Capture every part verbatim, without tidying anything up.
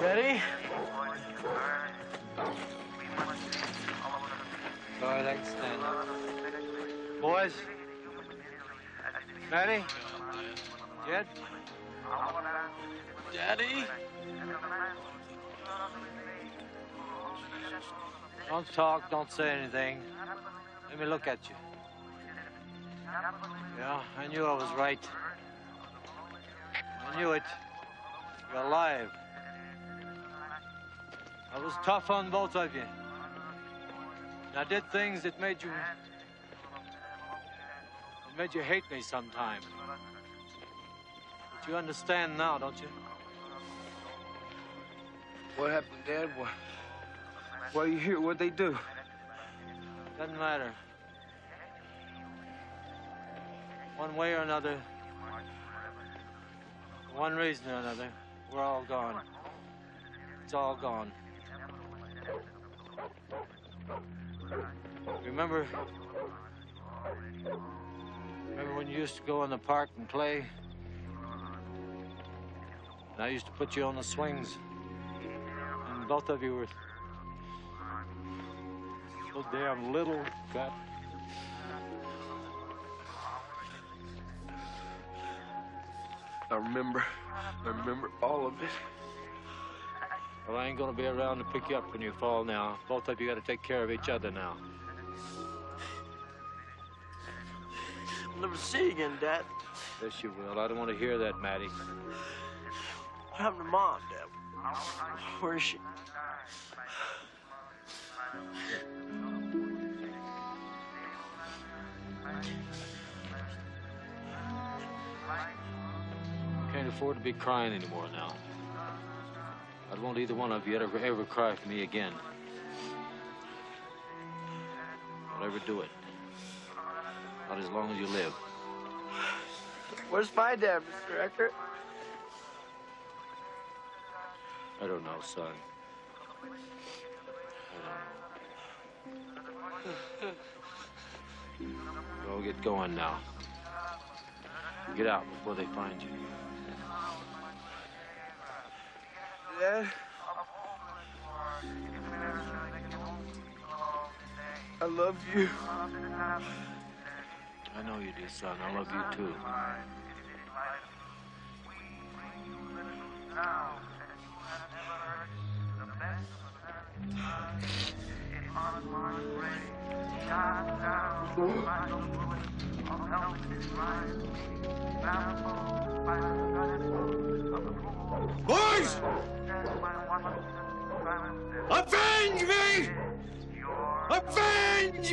Ready? All right, stand up. Boys, ready? Jed? Daddy? Don't talk, don't say anything. Let me look at you. Yeah, I knew I was right. I knew it. You're alive. I was tough on both of you. And I did things that made you... that made you hate me sometime. But you understand now, don't you? What happened, Dad? Why, why are you here? What'd they do? Doesn't matter. One way or another, for one reason or another, we're all gone. It's all gone. Remember, remember when you used to go in the park and play? And I used to put you on the swings. And both of you were so damn little, fat. I remember, I remember all of it. Well, I ain't gonna be around to pick you up when you fall now. Both of you gotta take care of each other now. I'll never see you again, Dad. Yes, you will. I don't want to hear that, Matty. What happened to Mom, Dad? Where is she? Can't afford to be crying anymore now. I won't either one of you ever, ever cry for me again. Don't ever do it. Not as long as you live. Where's my dad, Mister Eckert? I don't know, son. I don't know. Go get going now. Get out before they find you. Dad, I love you. I know you do, son. I love you, too. Boys! Avenge me! Avenge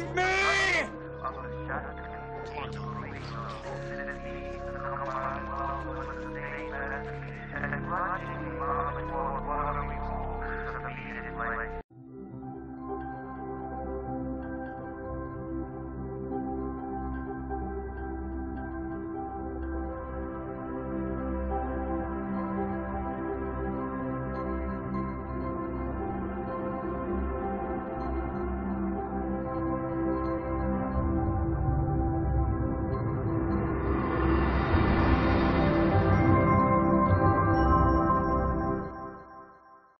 me!